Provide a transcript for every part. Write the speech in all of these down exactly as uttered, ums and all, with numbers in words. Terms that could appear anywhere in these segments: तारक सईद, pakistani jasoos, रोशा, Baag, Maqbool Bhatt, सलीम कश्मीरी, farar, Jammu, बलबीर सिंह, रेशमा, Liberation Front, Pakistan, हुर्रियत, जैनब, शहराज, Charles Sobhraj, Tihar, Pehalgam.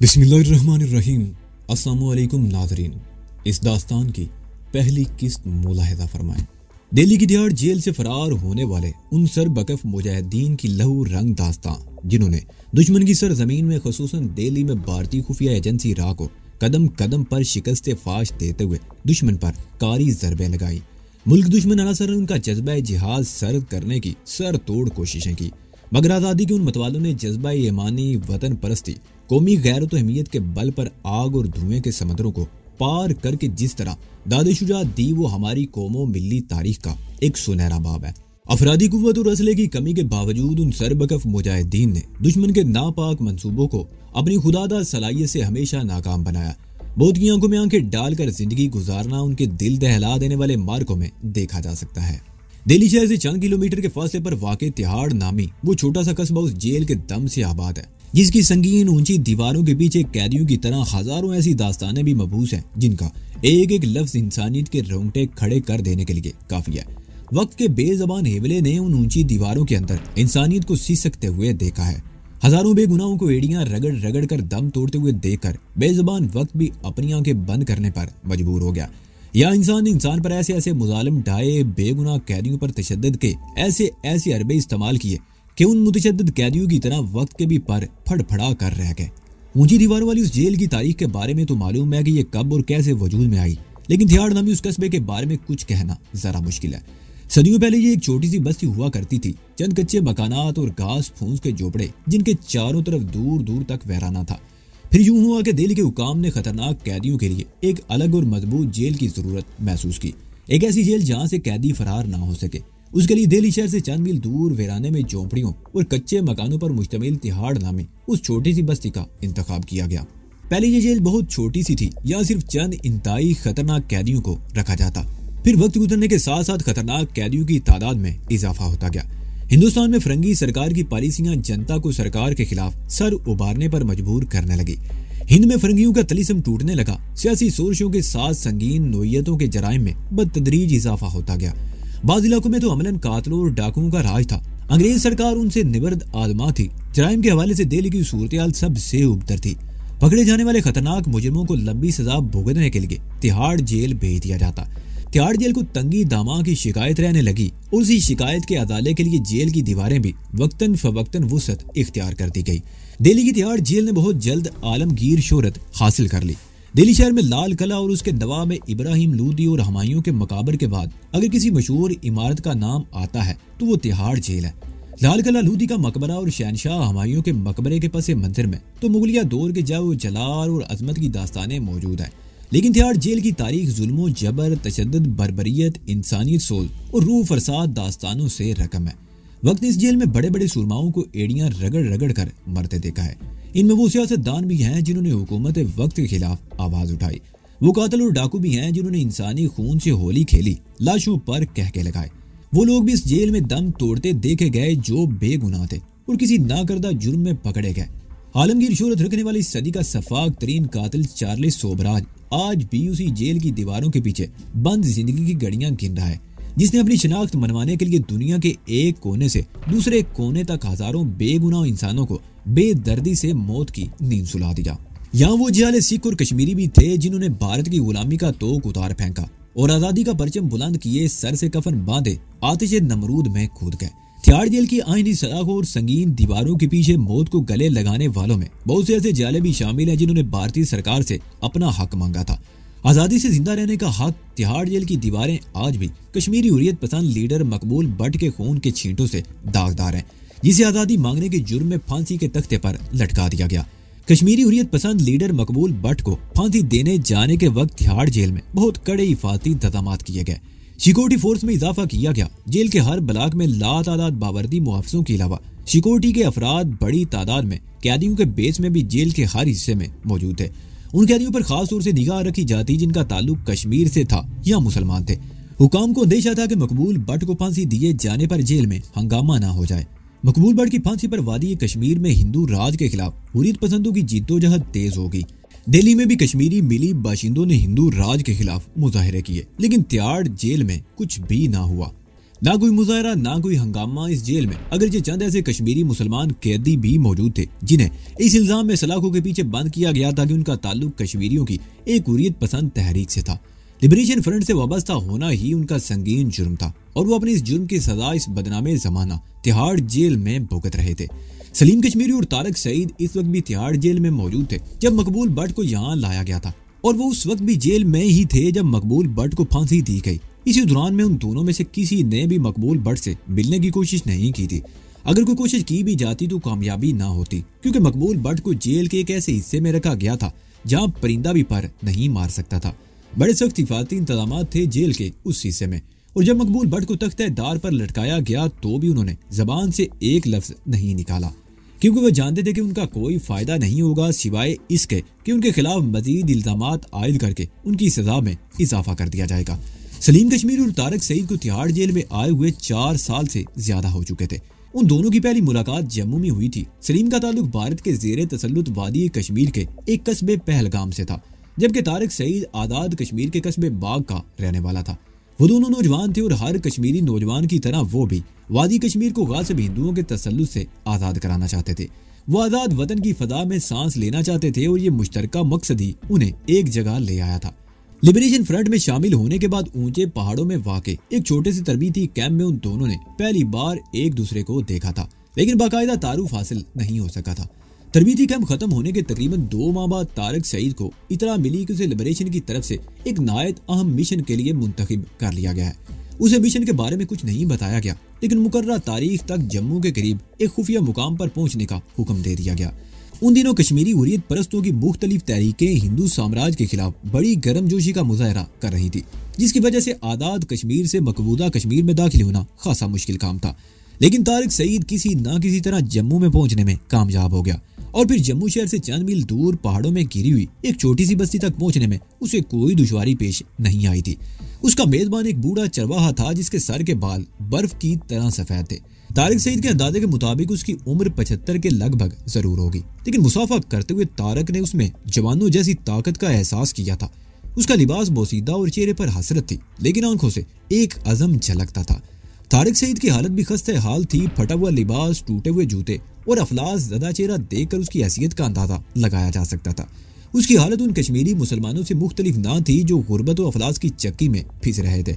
बिस्मिल्लाहिर्रहमानिर्रहीम अस्सलामुअलैकुम नाज़रीन। इस दास्तान की पहली किस्त मुलाहिज़ा फरमाएं। दिल्ली की तिहाड़ जेल से फरार होने वाले उन सरबकफ मुजाहिदीन की लहू रंग दास्तान जिन्होंने दुश्मन की सरजमीन में खुसूसन दिल्ली में भारतीय खुफिया एजेंसी रा को कदम कदम पर शिकस्त फाश देते हुए दुश्मन पर कारी ज़रबें लगाई। मुल्क दुश्मन अनासर ने उनका जज्बा जिहाद सर्द करने की सर तोड़ कोशिशें की, मगर आज़ादी के उन मतवालों ने जज्बा ईमानी वतन परस्ती कौमी गैरत अहमियत के बल पर आग और धुएं के समंदरों को पार करके जिस तरह दादे शुजा दी वो हमारी कौमो मिली तारीख का एक सुनहरा बाब है। अफरादी कुव्वत और असले की कमी के बावजूद उन सरबकफ मुजाहिदीन ने दुश्मन के नापाक मंसूबों को अपनी खुदादा सलाहियत से हमेशा नाकाम बनाया। मौत की आंखों में आंखें डालकर जिंदगी गुजारना उनके दिल दहला देने वाले मार्कों में देखा जा सकता है। दिल्ली शहर से चंद किलोमीटर के फासले पर वाकई तिहाड़ नामी वो छोटा सा कस्बा उस जेल के दम से आबाद है जिसकी संगीन ऊंची दीवारों के पीछे कैदियों की तरह हजारों ऐसी दास्तानें भी मबूस हैं जिनका एक एक लफ्ज इंसानियत के रोंगटे खड़े कर देने के लिए काफी है। वक्त के बेजबान हेवले ने उन ऊंची दीवारों के अंदर इंसानियत को सिसकते हुए देखा है। हजारों बेगुनाहों को एड़ियां रगड़ रगड़ कर दम तोड़ते हुए देखकर बेजबान वक्त भी अपनी आंखें बंद करने पर मजबूर हो गया। या इंसान इंसान पर ऐसे ऐसे मुजालिम ढाए, बेगुनाह कैदियों पर तशद्दद के ऐसे ऐसे अरबे इस्तेमाल किए कि उन मुतशद्दद कैदियों की तरह वक्त के भी पर फड़फड़ा कर रह गए। ऊंची दीवारों वाली उस जेल की तारीख के बारे में तो मालूम है कि ये कब और कैसे वजूद में आई, लेकिन तिहाड़ नामी उस कस्बे के बारे में कुछ कहना जरा मुश्किल है। सदियों पहले ये एक छोटी सी बस्ती हुआ करती थी, चंद कच्चे मकानात और घास फूस के झोपड़े जिनके चारों तरफ दूर दूर तक वहराना था। फिर यूं हुआ कि दिल्ली के हुकाम ने खतरनाक कैदियों के लिए एक अलग और मजबूत जेल की जरूरत महसूस की, एक ऐसी जेल जहां से कैदी फरार ना हो सके। उसके लिए दिल्ली शहर से चंद मील दूर वीराने में झोपड़ियों और कच्चे मकानों पर मुश्तमिल तिहाड़ नामी उस छोटी सी बस्ती का इंतखाब किया गया। पहले ये जेल बहुत छोटी सी थी, यहाँ सिर्फ चंद इंतहाई खतरनाक कैदियों को रखा जाता। फिर वक्त गुजरने के साथ साथ खतरनाक कैदियों की तादाद में इजाफा होता गया। हिंदुस्तान में फिरंगी सरकार की पॉलिसियां जनता को सरकार के खिलाफ सर उबारने पर मजबूर करने लगी। हिंद में फिरंगियों का तलिस्म टूटने लगा। सियासी सोशों के साथ संगीन नोयतों के जराइम में बदतदरीज इजाफा होता गया। बाज़ इलाकों में तो अमलन कातलों और डाकुओं का राज था। अंग्रेज सरकार उनसे निबर्द आदमा थी। जराइम के हवाले से दिल्ली की सूरत सबसे उबतर थी। पकड़े जाने वाले खतरनाक मुजरिमों को लंबी सजा भुगतने के लिए तिहाड़ जेल भेज दिया जाता। तिहाड़ जेल को तंगी दामा की शिकायत रहने लगी। उसी शिकायत के अदाले के लिए जेल की दीवारें भी वक्तन फवक्तन वुसअत इख्तियार करती गई। दिल्ली की तिहाड़ जेल ने बहुत जल्द आलमगीर शोहरत हासिल कर ली। दिल्ली शहर में लाल किला और उसके नवाब में इब्राहिम लोदी और हमायूं के मकाबर के बाद अगर किसी मशहूर इमारत का नाम आता है तो वो तिहाड़ जेल है। लाल किला, लोदी का मकबरा और शहनशाह हमायूं के मकबरे के पसे मंजर में तो मुगलिया दौर के जाओ जलाल और अजमत की दास्तानें मौजूद हैं, लेकिन तिहाड़ जेल की तारीख जुल्मों, जबर, तशद्दुद, बर्बरियत, इंसानियत सोल और रूह फरसाद दास्तानों से रकम है। वक्त ने इस जेल में बड़े बड़े सुरमाओं को एड़ियां रगड़ रगड़ कर मरते देखा है। इनमें वो सियासतदान भी हैं जिन्होंने हुकूमत वक्त के खिलाफ आवाज उठाई। वो कातिल और डाकू भी हैं जिन्होंने इंसानी खून से होली खेली, लाशों पर कहके लगाए। वो लोग भी इस जेल में दम तोड़ते देखे गए जो बेगुनाह थे और किसी नाकर्दा जुर्म में पकड़े गए। आलमगीर शोहरत रखने वाली सदी का सफाक तरीन कातिल चार्ल्स सोबराज आज भी उसी जेल की दीवारों के पीछे बंद जिंदगी की घड़ियां गिन रहा है, जिसने अपनी शिनाख्त मनवाने के लिए दुनिया के एक कोने से दूसरे कोने तक हजारों बेगुनाह इंसानों को बेदर्दी से मौत की नींद सुला दिया। यहाँ वो जियाले सिख और कश्मीरी भी थे जिन्होंने भारत की गुलामी का तोक उतार फेंका और आजादी का परचम बुलंद किए सर से कफन बांधे आतिशे नमरूद में कूद गए। तिहाड़ जेल की आईनी सलाखों और संगीन दीवारों के पीछे मौत को गले लगाने वालों में बहुत से ऐसे जाले भी शामिल हैं जिन्होंने भारतीय सरकार से अपना हक मांगा था। आज़ादी से जिंदा रहने का हक तिहाड़ जेल की दीवारें आज भी कश्मीरी हुर्रियत पसंद लीडर मकबूल भट्ट के खून के छींटों से दागदार हैं, जिसे आज़ादी मांगने के जुर्म में फांसी के तख्ते पर लटका दिया गया। कश्मीरी हुर्रियत पसंद लीडर मकबूल भट्ट को फांसी देने जाने के वक्त तिहाड़ जेल में बहुत कड़े हिफाजती इंतजाम किए गए। सिक्योरिटी फोर्स में इजाफा किया गया। जेल के हर ब्लॉक में ला तादाद बावर्दी मुहाफिजों के अलावा सिक्योरिटी के अफराद बड़ी तादाद में कैदियों के बेस में भी जेल के हर हिस्से में मौजूद थे। उन कैदियों पर खास तौर से निगाह रखी जाती जिनका ताल्लुक कश्मीर से था या मुसलमान थे। हुकाम को अंदेशा था कि मकबूल भट्ट को फांसी दिए जाने पर जेल में हंगामा न हो जाए। मकबूल भट्ट की फांसी पर वादी कश्मीर में हिंदू राज के खिलाफ हुर्रियत पसंदों की जीतोजहद तेज होगी। दिल्ली में भी कश्मीरी मिली बाशिंदों ने हिंदू राज के खिलाफ मुजाहरे किए, लेकिन तिहाड़ जेल में कुछ भी ना हुआ। ना कोई मुजाहरा ना कोई हंगामा इस जेल में, अगरचे चंद ऐसे कश्मीरी मुसलमान कैदी भी मौजूद थे जिन्हें इस इल्जाम में सलाखों के पीछे बंद किया गया था कि उनका ताल्लुक कश्मीरियों की एक हुर्रियत पसंद तहरीक से था। लिबरेशन फ्रंट से वाबस्ता होना ही उनका संगीन जुर्म था और वो अपने इस जुर्म की सजा इस बदनामे जमाना तिहाड़ जेल में भुगत रहे थे। सलीम कश्मीरी और तारक सईद इस वक्त भी तिहाड़ जेल में मौजूद थे जब मकबूल भट्ट को यहाँ लाया गया था और वो उस वक्त भी जेल में ही थे जब मकबूल भट्ट को फांसी दी गई। इसी दौरान में उन दोनों में से किसी ने भी मकबूल भट्ट से मिलने की कोशिश नहीं की थी। अगर कोई कोशिश की भी जाती तो कामयाबी ना होती क्योंकि मकबूल भट्ट को जेल के एक ऐसे हिस्से में रखा गया था जहाँ परिंदा भी पर नहीं मार सकता था। बड़े सख्त हिफाजती इंतजाम थे जेल के उस हिस्से में और जब मकबूल भट्ट को तख्त-ए-दार पर लटकाया गया तो भी उन्होंने जबान से एक लफ्ज नहीं निकाला क्योंकि वह जानते थे कि उनका कोई फायदा नहीं होगा सिवाय इसके कि उनके खिलाफ मजीद इल्जामात आयद करके उनकी सजा में इजाफा कर दिया जाएगा। सलीम कश्मीरी और तारक सईद को तिहाड़ जेल में आए हुए चार साल से ज्यादा हो चुके थे। उन दोनों की पहली मुलाकात जम्मू में हुई थी। सलीम का ताल्लुक भारत के जेर तसल्लुत वादी कश्मीर के एक कस्बे पहलगाम से था जबकि तारक सईद आज़ाद कश्मीर के कस्बे बाग का रहने वाला था। वो दोनों नौजवान थे और हर कश्मीरी नौजवान की तरह वो भी वादी कश्मीर को गासिब हिंदुओं के तसल्लुत से आज़ाद कराना चाहते थे। वो आज़ाद वतन की फ़ज़ा में सांस लेना चाहते थे और ये मुश्तरका मकसद ही उन्हें एक जगह ले आया था। लिबरेशन फ्रंट में शामिल होने के बाद ऊंचे पहाड़ों में वाक़ एक छोटे से तरबीती कैंप में उन दोनों ने पहली बार एक दूसरे को देखा था लेकिन बाकायदा तारुफ हासिल नहीं हो सका था। तरबीती कैंप खत्म होने के तकरीबन दो माह बाद तारक सईद को इतना मिली कि उसे लिबरेशन की तरफ से एक नायत अहम मिशन के लिए मुंतखब कर लिया गया है। उसे मिशन के बारे में कुछ नहीं बताया गया लेकिन मुकर्रा तारीख तक जम्मू के करीब एक खुफिया मुकाम पर पहुंचने का हुक्म दे दिया गया। उन दिनों कश्मीरी हुर्रियत परस्तों की मुख्तलिफ तहरीकें हिंदू साम्राज्य के खिलाफ बड़ी गर्मजोशी का मुजाहरा कर रही थी जिसकी वजह से आज़ाद कश्मीर से मकबूजा कश्मीर में दाखिल होना खासा मुश्किल काम था। लेकिन तारक सईद किसी ना किसी तरह जम्मू में पहुंचने में कामयाब हो गया और फिर जम्मू शहर से चंद मील दूर पहाड़ों में घिरी हुई एक छोटी सी बस्ती तक पहुंचने में उसे कोई दुश्वारी पेश नहीं आई थी। उसका मेजबान एक बूढ़ा चरवाहा था जिसके सर के बाल बर्फ की तरह सफेद थे। तारक सईद के अंदाजे के मुताबिक उसकी उम्र पचहत्तर के लगभग जरूर होगी लेकिन मुसाफा करते हुए तारक ने उसमें जवानों जैसी ताकत का एहसास किया था। उसका लिबास बोसीदा और चेहरे पर हसरत थी लेकिन आंखों से एक अज़म झलकता था। तारक सईद की हालत भी खस्ते हाल थी। फटा हुआ लिबास, टूटे हुए जूते और अफलास ज़दा चेहरा देखकर उसकी हैसियत का अंदाजा लगाया जा सकता था। उसकी हालत उन कश्मीरी मुसलमानों से मुख्तलिफ ना थी जो गुर्बत और अफलास की चक्की में फिस रहे थे।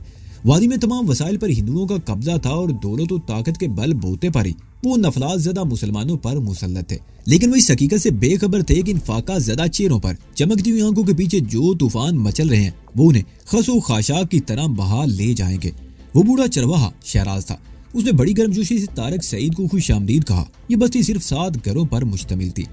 वादी में तमाम वसाइल पर हिंदुओं का कब्जा था और दौलत और ताकत के बल बूते पर ही वो नफलास ज़दा मुसलमानों पर मुसलत थे लेकिन वो इस हकीकत से बेखबर थे कि इन फाका ज़दा चेहरों पर चमकती हुई आंखों के पीछे जो तूफान मचल रहे हैं वो उन्हें खसो खाशाक की तरह बहा ले जाएंगे। वो बूढ़ा चरवाहा शहराज था। उसने बड़ी गर्मजोशी से तारक सईद को खुशामदीद कहा। ये बस्ती सिर्फ सात घरों पर मुश्तमिल थी।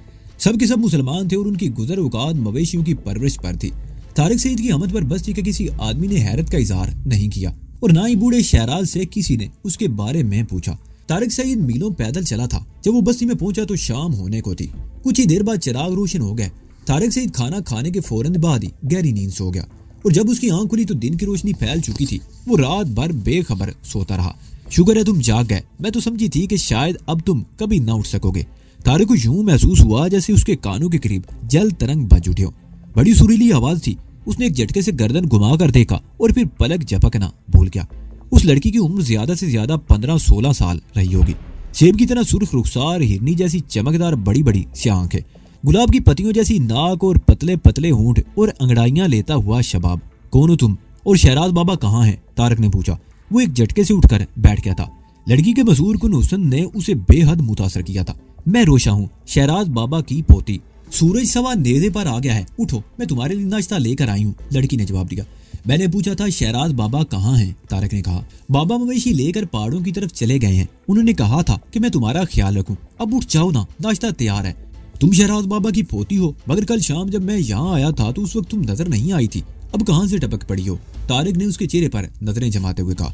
सब के सब मुसलमान थे और उनकी गुजर औकात मवेशियों की परवरिश पर थी। तारक सईद की आमद पर बस्ती के किसी आदमी ने हैरत का इजहार नहीं किया और ना ही बूढ़े शहराज से किसी ने उसके बारे में पूछा। तारक सईद मीलों पैदल चला था। जब वो बस्ती में पहुंचा तो शाम होने को थी। कुछ ही देर बाद चिराग रोशन हो गए। तारक सईद खाना खाने के फौरन बाद ही गहरी नींद सो गया और जब उसकी आंख खुली तो दिन की रोशनी फैल चुकी थी। वो रात भर बेखबर सोता रहा। शुक्र है तुम जाग गए, मैं तो समझी थी कि शायद अब तुम कभी ना उठ सकोगे। तारक को यूं महसूस हुआ जैसे उसके कानों के करीब जल तरंग बज उठे हो। बड़ी सुरीली आवाज थी। उसने एक झटके से गर्दन घुमा कर देखा और फिर पलक झपकना भूल गया। उस लड़की की उम्र ज्यादा से ज्यादा पंद्रह सोलह साल रही होगी। सेब की तरह सुर्ख रुखसार हिरनी जैसी चमकदार बड़ी बड़ी सी आंखें, गुलाब की पत्तियों जैसी नाक और पतले पतले होंठ और अंगड़ाइयां लेता हुआ शबाब। कौन हो तुम और शहराज बाबा कहाँ हैं? तारक ने पूछा। वो एक झटके से उठकर बैठ गया था। लड़की के मजूर कुन हुस्न ने उसे बेहद मुतासर किया था। मैं रोशा हूँ, शहराज बाबा की पोती। सूरज सवा नेज़े पर आ गया है, उठो, मैं तुम्हारे लिए नाश्ता लेकर आई हूँ, लड़की ने जवाब दिया। मैंने पूछा था शहराज बाबा कहाँ हैं? तारक ने कहा बाबा मवेशी लेकर पहाड़ों की तरफ चले गए हैं। उन्होंने कहा था कि मैं तुम्हारा ख्याल रखूँ। अब उठ जाओ ना, नाश्ता तैयार है। तुम शहराज बाबा की पोती हो, मगर कल शाम जब मैं यहाँ आया था तो उस वक्त तुम नजर नहीं आई थी। अब कहाँ से टपक पड़ी हो? तारिक ने उसके चेहरे पर नजरें जमाते हुए कहा।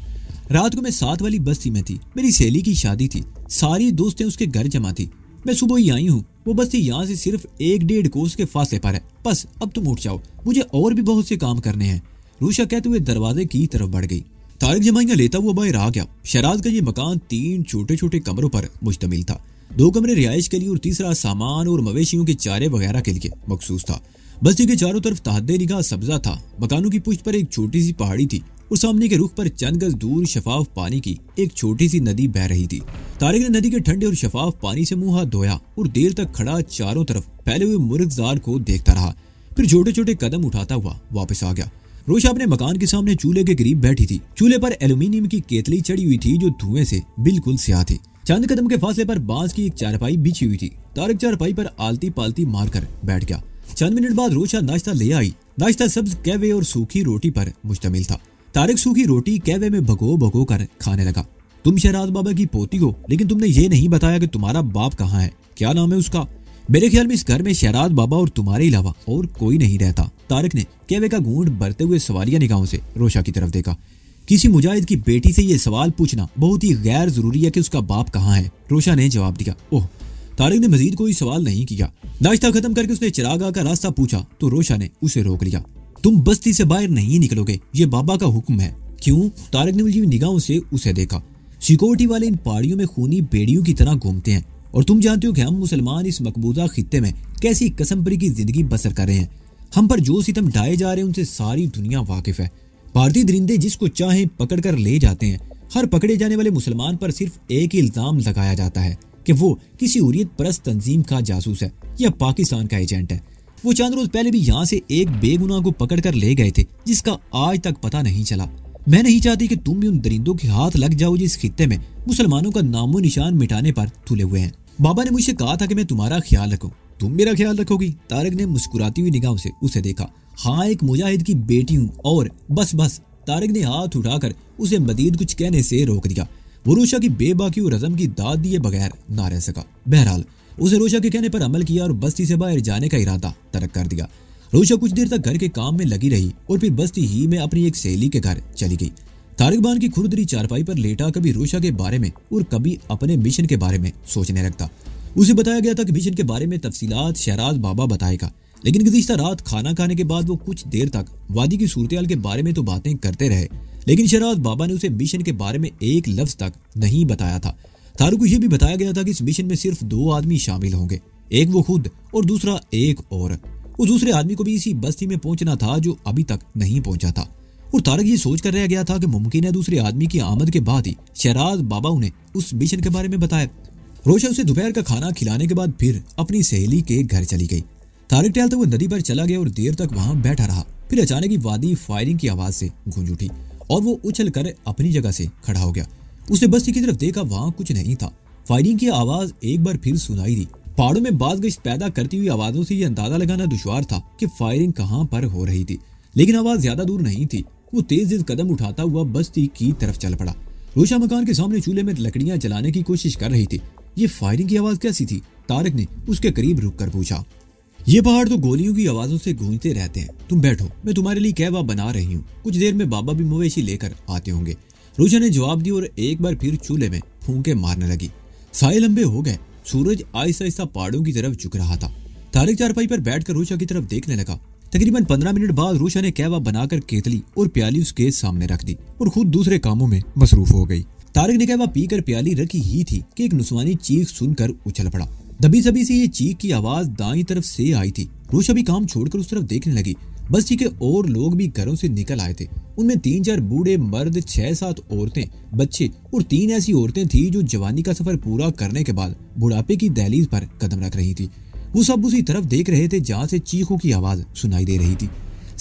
रात को मैं साथ वाली बस्ती में थी। मेरी सहेली की शादी थी, सारी दोस्तें उसके घर जमा थी। मैं सुबह ही आई हूँ। वो बस्ती यहाँ से सिर्फ एक डेढ़ कोस के फासले पर है। बस अब तुम उठ जाओ, मुझे और भी बहुत से काम करने हैं, रूशा कहते हुए दरवाजे की तरफ बढ़ गई। तारिक जमाइयाँ लेता हुआ बाहर आ गया। शहराज का ये मकान तीन छोटे छोटे कमरों पर मुश्तमिल था। दो कमरे रिहाइश के लिए और तीसरा सामान और मवेशियों के चारे वगैरह के लिए मखसूस था। बस्ती के चारों तरफ तहद्दे निगाह सब्जा था। मकानों की पुष्ट पर एक छोटी सी पहाड़ी थी और सामने के रुख पर चंद गज दूर शफाफ पानी की एक छोटी सी नदी बह रही थी। तारिक ने नदी के ठंडे और शफाफ पानी से मुंह हाथ धोया और देर तक खड़ा चारों तरफ फैले हुए मुर्गजार को देखता रहा, फिर छोटे छोटे कदम उठाता हुआ वापस आ गया। रोशा अपने मकान के सामने चूल्हे के करीब बैठी थी। चूल्हे पर एल्यूमिनियम की केतली चढ़ी हुई थी जो धुएं से बिल्कुल स्याह थी। चंद कदम के फासले पर बांस की एक चारपाई बिछी हुई थी। तारिक चारपाई पर आलती पालती मारकर बैठ गया। चंद मिनट बाद रोशा नाश्ता ले आई। नाश्ता सब्ज कैवे और सूखी रोटी पर मुश्तमिल था। तारिक सूखी रोटी कैवे में भगो भगो कर खाने लगा। तुम शहराज बाबा की पोती हो, लेकिन तुमने ये नहीं बताया कि तुम्हारा बाप कहाँ है, क्या नाम है उसका। मेरे ख्याल में इस घर में शहराज बाबा और तुम्हारे अलावा और कोई नहीं रहता। तारिक ने कैवे का घूंट भरते हुए सवालिया निगाहों से रोशा की तरफ देखा। किसी मुजाहिद की बेटी से ये सवाल पूछना बहुत ही गैर जरूरी है कि उसका बाप कहाँ है, रोशा ने जवाब दिया। ओह, तारिक ने मजीद कोई सवाल नहीं किया। नाश्ता खत्म करके उसने चिरागा का रास्ता पूछा तो रोशा ने उसे रोक लिया। तुम बस्ती से बाहर नहीं निकलोगे, ये बाबा का हुक्म है। क्यों? तारिक ने उलझी निगाहों से उसे देखा। सिक्योरिटी वाले इन पहाड़ियों में खूनी बेड़ियों की तरह घूमते हैं और तुम जानते हो कि हम मुसलमान इस मकबूजा खित्ते में कैसी कसमपरी की जिंदगी बसर कर रहे हैं। हम पर जो सितम ढाए जा रहे हैं उनसे सारी दुनिया वाकिफ है। भारतीय दरिंदे जिसको चाहे पकड़ कर ले जाते हैं। हर पकड़े जाने वाले मुसलमान पर सिर्फ एक ही इल्जाम लगाया जाता है कि वो किसी हुर्रियत परस्त तंजीम का जासूस है या पाकिस्तान का एजेंट है। वो चंद रोज पहले भी यहाँ से एक बेगुनाह को पकड़ कर ले गए थे जिसका आज तक पता नहीं चला। मैं नहीं चाहती कि तुम भी उन दरिंदों के हाथ लग जाओ जिस खित्ते में मुसलमानों का नामो निशान मिटाने पर तुले हुए हैं। बाबा ने मुझसे कहा था कि मैं तुम्हारा ख्याल रखूं, तुम मेरा ख्याल रखोगी। तारिक ने मुस्कुराती हुई निगाहों से उसे देखा। हाँ, एक मुजाहिद की बेटी हूँ और बस बस। तारिक ने हाथ उठाकर उसे मजीद कुछ कहने से रोक दिया। वो रोशा की बेबाकी और रजम की दाद दिए बगैर ना रह सका। बहरहाल उसे रोशा के कहने पर अमल किया और बस्ती से बाहर जाने का इरादा तर्क कर दिया। रोशा कुछ देर तक घर के काम में लगी रही और फिर बस्ती ही में अपनी एक सहेली के घर चली गई। तारिक बान की खुरदरी चारपाई पर लेटा कभी रोशा के बारे में और कभी अपने मिशन के बारे में सोचने लगता। उसे बताया गया था कि मिशन के बारे में तफसीलात शहराज बाबा बताएगा, लेकिन गुज़िश्ता रात खाना खाने के बाद वो कुछ देर तक वादी की सूरतेहाल के बारे में तो बातें करते रहे, लेकिन शहराज बाबा ने उसे मिशन के बारे में एक लफ्ज तक नहीं बताया था। तारिक को यह भी बताया गया था कि इस मिशन में सिर्फ दो आदमी शामिल होंगे, एक वो खुद और दूसरा एक और। उस दूसरे आदमी को भी इसी बस्ती में पहुंचना था जो अभी तक नहीं पहुंचा था। और तारिक ये सोच कर रह गया था कि मुमकिन है दूसरे आदमी की आमद के बाद ही शहराज बाबा उन्हें उस मिशन के बारे में बताया। रोशा उसे दोपहर का खाना खिलाने के बाद फिर अपनी सहेली के घर चली गई। तारिक टहलते हुए नदी पर चला गया और देर तक वहां बैठा रहा। फिर अचानक ही वादी फायरिंग की आवाज से गूंज उठी और वो उछल कर अपनी जगह से खड़ा हो गया। उसने बस्ती की तरफ देखा, वहाँ कुछ नहीं था। फायरिंग की आवाज एक बार फिर सुनाई दी। पहाड़ों में बाज़गश्त पैदा करती हुई आवाजों से ये अंदाजा लगाना दुश्वार था कि फायरिंग कहाँ पर हो रही थी, लेकिन आवाज ज्यादा दूर नहीं थी। वो तेज तेज कदम उठाता हुआ बस्ती की तरफ चल पड़ा। रोशा मकान के सामने चूल्हे में लकड़ियां जलाने की कोशिश कर रही थी। ये फायरिंग की आवाज कैसी थी? तारिक ने उसके करीब रुककर पूछा। ये पहाड़ तो गोलियों की आवाजों से गूंजते रहते हैं, तुम बैठो, मैं तुम्हारे लिए कहवा बना रही हूँ। कुछ देर में बाबा भी मवेशी लेकर आते होंगे, रोशा ने जवाब दी और एक बार फिर चूल्हे में फूंके मारने लगी। साये लंबे हो गए, सूरज आहिस्ता आहिस्ता पहाड़ों की तरफ झुक रहा था। तारिक चारपाई पर बैठकर रोशा की तरफ देखने लगा। तकरीबन पंद्रह मिनट बाद रोशा ने कहवा बनाकर केतली और प्याली उसके सामने रख दी और खुद दूसरे कामों में मसरूफ हो गई। तारिक ने कहवा पीकर प्याली रखी ही थी कि एक नुस्वानी चीख सुनकर उछल पड़ा। दबी सभी से ये चीख की आवाज दाईं तरफ से आई थी। रोशा भी काम छोड़कर उस तरफ देखने लगी। बस्ती के और लोग भी घरों से निकल आए थे। उनमें तीन चार बूढ़े मर्द, छह सात औरतें, बच्चे और तीन ऐसी औरतें थी जो जवानी का सफर पूरा करने के बाद बुढ़ापे की दहलीज पर कदम रख रही थी। वो सब उसी तरफ देख रहे थे जहाँ से चीखों की आवाज सुनाई दे रही थी।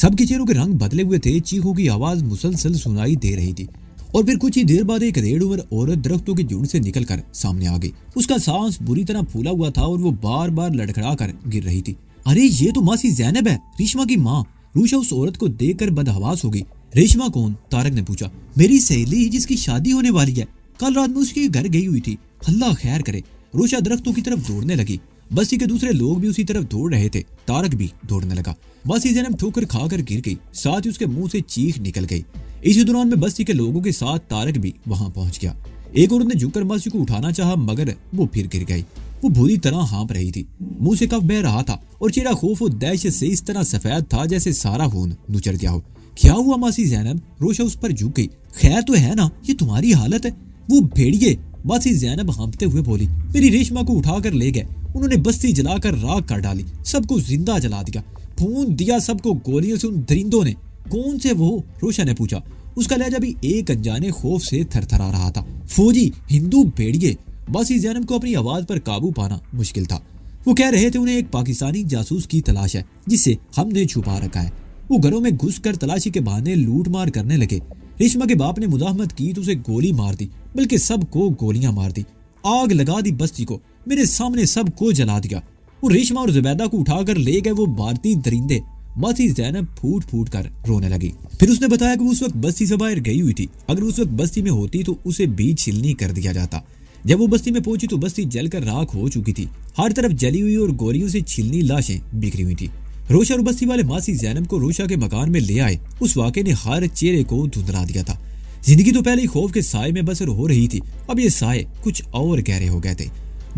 सबके चेहरों के रंग बदले हुए थे, चीखों की आवाज मुसलसल सुनाई दे रही थी। और फिर कुछ ही देर बाद एक रेड उम्र औरत दरख्तों के झुंड से निकलकर सामने आ गई। उसका सांस बुरी तरह फूला हुआ था और वो बार बार लड़खड़ा कर गिर रही थी। अरे, ये तो मासी जैनब है, रेशमा की माँ। रोशा उस औरत को देख कर बदहवास हो गई। रेशमा कौन? तारिक ने पूछा। मेरी सहेली, जिसकी शादी होने वाली है, कल रात में उसके घर गई हुई थी। अल्लाह खैर करे। रोशा दरख्तों की तरफ दौड़ने लगी। बस्ती के दूसरे लोग भी उसी तरफ दौड़ रहे थे। तारिक भी दौड़ने लगा। मासी जैनब ठोकर खाकर गिर गई, साथ ही उसके मुंह से चीख निकल गई। इसी दौरान में बस्ती के लोगों के साथ तारिक भी वहां पहुंच गया। एक औरत ने झुककर मासी को उठाना चाहा, मगर वो फिर गिर गई। वो बुरी तरह हाँप रही थी, मुंह से कफ बह रहा था और चेहरा खौफ और दहशत से इस तरह सफेद था जैसे सारा खून नुचर गया हो। क्या हुआ मासी जैनब? रोशा उस पर झुक गई। खैर तो है ना, ये तुम्हारी हालत है। वो भेड़िए, मासी जैनब हाँपते हुए बोली, मेरी रेशमा को उठाकर ले गए। उन्होंने बस्ती जलाकर राख कर डाली, सबको जिंदा जला दिया, भून दिया सबको गोलियों से उन दरिंदों ने। कौन से वो? रोशा ने पूछा। उसका लहजा भी एक अनजाने खौफ से थरथरा रहा था। फौजी हिंदू भेड़िए, बस इस जन्म को अपनी आवाज पर काबू पाना मुश्किल था। वो कह रहे थे उन्हें एक पाकिस्तानी जासूस की तलाश है जिसे हमने छुपा रखा है। वो घरों में घुसकर तलाशी के बहाने लूट मार करने लगे। रेशमा के बाप ने मुजाहमत की तो उसे गोली मार दी, बल्कि सबको गोलियां मार दी, आग लगा दी बस्ती को, मेरे सामने सबको जला दिया। वो रेशमा और जुबैदा को उठाकर ले गए वो भारतीय दरिंदे। मासी जैनब फूट फूट कर रोने लगी। फिर उसने बताया कि वो उस वक्त बस्ती से बाहर गई हुई थी, अगर उस वक्त बस्ती में होती तो उसे भी छिलनी कर दिया जाता। जब वो बस्ती में पहुंची तो बस्ती जलकर राख हो चुकी थी, हर तरफ जली हुई और गोलियों से छिलनी लाशें बिखरी हुई थी। रोशा और बस्ती वाले मासी जैनब को रोशा के मकान में ले आए। उस वाक़े ने हर चेहरे को धुंधला दिया था। जिंदगी तो पहले ही खौफ के साए में बसर हो रही थी, अब ये साए कुछ और गहरे हो गए थे।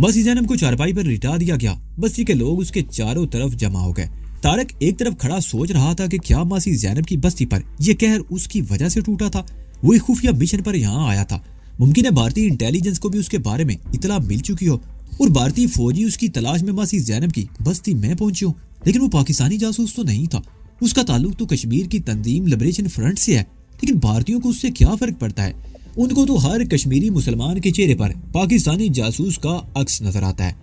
मासी जैनब को चारपाई पर लिटा दिया गया। बस्ती के लोग उसके चारों तरफ जमा हो गए। तारक एक तरफ खड़ा सोच रहा था कि क्या मासी जैनब की बस्ती पर यह कहर उसकी वजह से टूटा था। वो एक खुफिया मिशन पर यहाँ आया था, मुमकिन है भारतीय इंटेलिजेंस को भी उसके बारे में इतला मिल चुकी हो और भारतीय फौजी उसकी तलाश में मासी जैनब की बस्ती में पहुंची हो। लेकिन वो पाकिस्तानी जासूस तो नहीं था। उसका ताल्लुक तो कश्मीर की तंजीम लिबरेशन फ्रंट से है, लेकिन भारतीयों को उससे क्या फर्क पड़ता है। उनको तो हर कश्मीरी मुसलमान के चेहरे पर पाकिस्तानी जासूस का अक्स नजर आता है।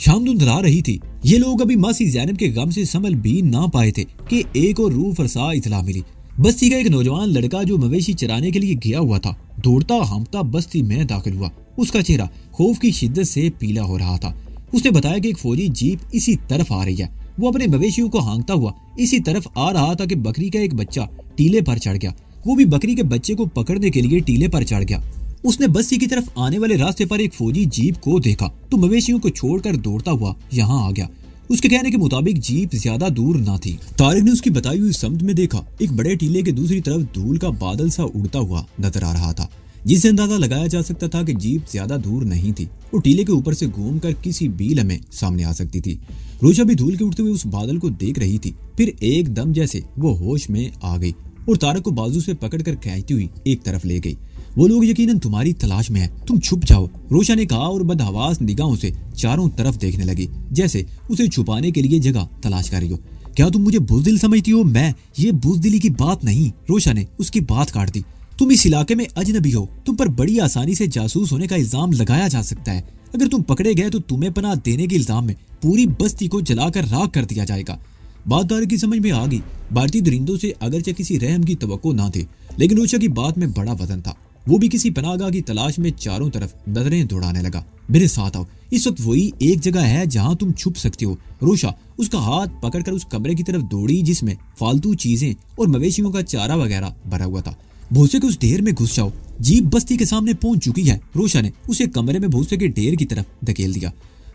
शाम धुंधला रही थी। ये लोग अभी मासी जैनब के गम से संभल भी ना पाए थे कि एक और रूह फरसा इतला मिली। बस्ती का एक नौजवान लड़का जो मवेशी चराने के लिए गया हुआ था, दौड़ता हमता बस्ती में दाखिल हुआ। उसका चेहरा खौफ की शिद्दत से पीला हो रहा था। उसने बताया कि एक फौजी जीप इसी तरफ आ रही है। वो अपने मवेशियों को हांकता हुआ इसी तरफ आ रहा था कि बकरी का एक बच्चा टीले पर चढ़ गया। वो भी बकरी के बच्चे को पकड़ने के लिए टीले पर चढ़ गया। उसने बस्ती की तरफ आने वाले रास्ते पर एक फौजी जीप को देखा तो मवेशियों को छोड़कर दौड़ता हुआ यहाँ आ गया। उसके कहने के मुताबिक जीप ज्यादा दूर ना थी। तारिक ने उसकी बताई हुई समत में देखा, एक बड़े टीले के दूसरी तरफ धूल का बादल सा उड़ता हुआ नजर आ रहा था, जिससे अंदाजा लगाया जा सकता था कि जीप ज्यादा दूर नहीं थी और टीले के ऊपर से घूमकर किसी भी लम्हे सामने आ सकती थी। रोशा भी धूल के उठते हुए उस बादल को देख रही थी। फिर एकदम जैसे वो होश में आ गई और तारक को बाजू से पकड़कर खींचती हुई एक तरफ ले गई। वो लोग यकीनन तुम्हारी तलाश में है, तुम छुप जाओ, रोशा ने कहा और बदहवास निगाहों से चारों तरफ देखने लगी, जैसे उसे छुपाने के लिए जगह तलाश कर रही हो। क्या तुम मुझे बुजदिल समझती हो? मैं, ये बुजदिली की बात नहीं, रोशा ने उसकी बात काट दी। तुम इस इलाके में अजनबी हो, तुम पर बड़ी आसानी से जासूस होने का इल्जाम लगाया जा सकता है। अगर तुम पकड़े गए तो तुम्हें पनाह देने के इल्जाम में पूरी बस्ती को जलाकर राख कर दिया जाएगा। बात तारक की समझ में आ गई। भारतीय दरिंदों से अगरचे किसी रहम की तवक्को ना थी, लेकिन रोशा की बात में बड़ा वजन था। वो भी किसी पनाहगाह की तलाश में चारों तरफ नजरें दौड़ाने लगा। मेरे साथ आओ, इस वक्त वही एक जगह है जहाँ तुम छुप सकते हो। रोशा उसका हाथ पकड़कर उस कमरे की तरफ दौड़ी जिसमें फालतू चीजें और मवेशियों का चारा वगैरह भरा हुआ था। भूसे के उस ढेर में घुस जाओ। जीप बस्ती के सामने पहुंच चुकी है। रोशा ने उसे कमरे में भूसे के ढेर की तरफ धकेल दिया।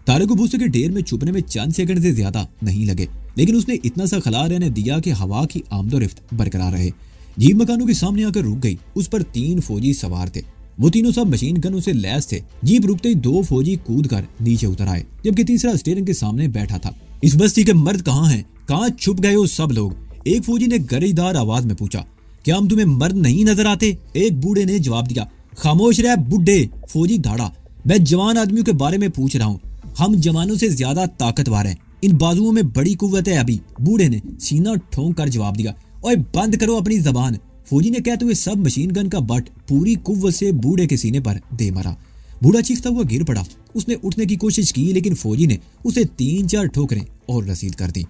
तारक को भूसे के ढेर में छुपने में चंद सेकंड से ज्यादा नहीं लगे, लेकिन उसने इतना सा खला रहने दिया कि हवा की आमदोरफ्त बरकरार रहे। जीप मकानों के सामने आकर रुक गई। उस पर तीन फौजी सवार थे, वो तीनों सब मशीन गनों से लैस थे। जीप रुकते ही दो फौजी कूद कर नीचे उतर आए, जबकि तीसरा स्टेयरिंग के सामने बैठा था। इस बस्ती के मर्द कहाँ हैं, कहाँ छुप गए हो सब लोग? एक फौजी ने गर्रीदार आवाज में पूछा। क्या हम तुम्हें मर्द नहीं नजर आते? एक बूढ़े ने जवाब दिया। खामोश रह बूढ़े, फौजी धाड़ा। मैं जवान आदमियों के बारे में पूछ रहा हूँ, हम जवानों से ज्यादा ताकतवर हैं, इन बाजुओं में बड़ी कुव्वत है अभी, बूढ़े ने सीना ठोंक कर जवाब दिया। ओए बंद करो अपनी जबान, फौजी ने कहते हुए सब मशीन गन का बट पूरी कुव्वत से बूढ़े के सीने पर दे मारा। बूढ़ा चीखता हुआ गिर पड़ा। उसने उठने की कोशिश की, लेकिन फौजी ने उसे तीन चार ठोकरें और रसीद कर दी।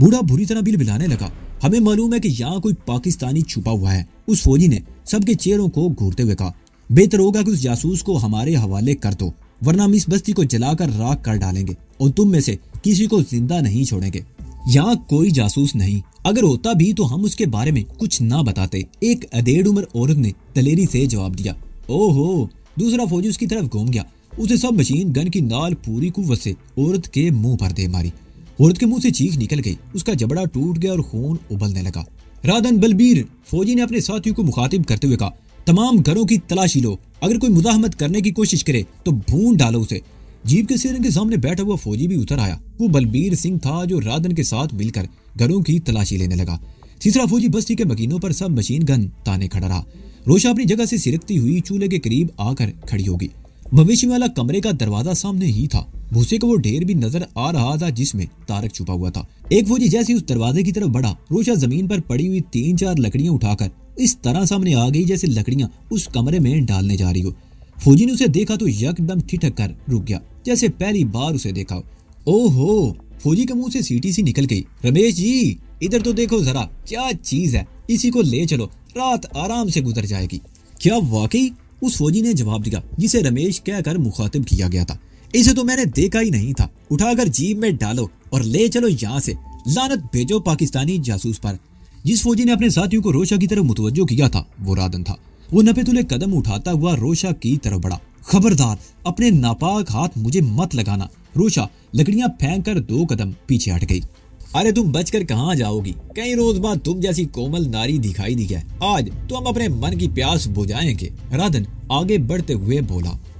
बूढ़ा बुरी तरह बिलबिलाने लगा। हमें मालूम है कि यहाँ कोई पाकिस्तानी छुपा हुआ है, उस फौजी ने सबके चेहरों को घूरते हुए कहा। बेहतर होगा कि उस जासूस को हमारे हवाले कर दो, वरना हम इस बस्ती को जलाकर राख कर डालेंगे और तुम में से किसी को जिंदा नहीं छोड़ेंगे। यहाँ कोई जासूस नहीं, अगर होता भी तो हम उसके बारे में कुछ ना बताते, एक अधेड़ उम्र औरत ने दलेरी से जवाब दिया। ओहो, दूसरा फौजी उसकी तरफ घूम गया। उसे सब मशीन गन की नाल पूरी कुव्वत से औरत के मुंह पर दे मारी। औरत के मुंह से चीख निकल गई, उसका जबड़ा टूट गया और खून उबलने लगा। रादन बलबीर, फौजी ने अपने साथियों को मुखातिब करते हुए कहा, तमाम घरों की तलाशी लो, अगर कोई मुजाहमत करने की कोशिश करे तो भून डालो उसे। जीप के सीरन के सामने बैठा हुआ फौजी भी उतर आया। वो बलबीर सिंह था जो रादन के साथ मिलकर घरों की तलाशी लेने लगा। तीसरा फौजी बस्ती के मकीनों पर सब मशीन गन ताने खड़ा रहा। रोशा अपनी जगह से सिरकती हुई चूल्हे के करीब आकर खड़ी होगी। मवेशी वाला कमरे का दरवाजा सामने ही था। भूसे का वो ढेर भी नजर आ रहा था जिसमें तारक छुपा हुआ था। एक फौजी जैसे उस दरवाजे की तरफ बढ़ा, रोशा जमीन पर पड़ी हुई तीन चार लकड़ियां उठाकर इस तरह सामने आ गई जैसे लकड़ियां उस कमरे में डालने जा रही हो। फौजी ने उसे देखा तो यकदम ठिठक कर रुक गया जैसे पहली बार उसे देखा हो। ओहो, फौजी के मुंह से सीटी सी निकल गई। रमेश जी इधर तो देखो जरा, क्या चीज है, इसी को ले चलो, रात आराम से गुजर जाएगी। क्या वाकई? उस फौजी ने जवाब दिया जिसे रमेश कहकर मुखातिब किया गया था। इसे तो मैंने देखा ही नहीं था, उठाकर जीप में डालो और ले चलो यहाँ से, लानत भेजो पाकिस्तानी जासूस पर। जिस फौजी ने अपने साथियों को रोशा की तरफ मुतवज्जो किया था वो रादन था। वो नपेतुले कदम उठाता हुआ रोशा की तरफ बढ़ा। खबरदार, अपने नापाक हाथ मुझे मत लगाना। रोशा लकड़ियां फेंक कर दो कदम पीछे हट गई। अरे तुम बचकर कहाँ जाओगी, कई रोज बाद तुम जैसी कोमल नारी दिखाई दी है। आज तो हम अपने मन की प्यास बुझाएंगे, रादन आगे बढ़ते हुए बोला।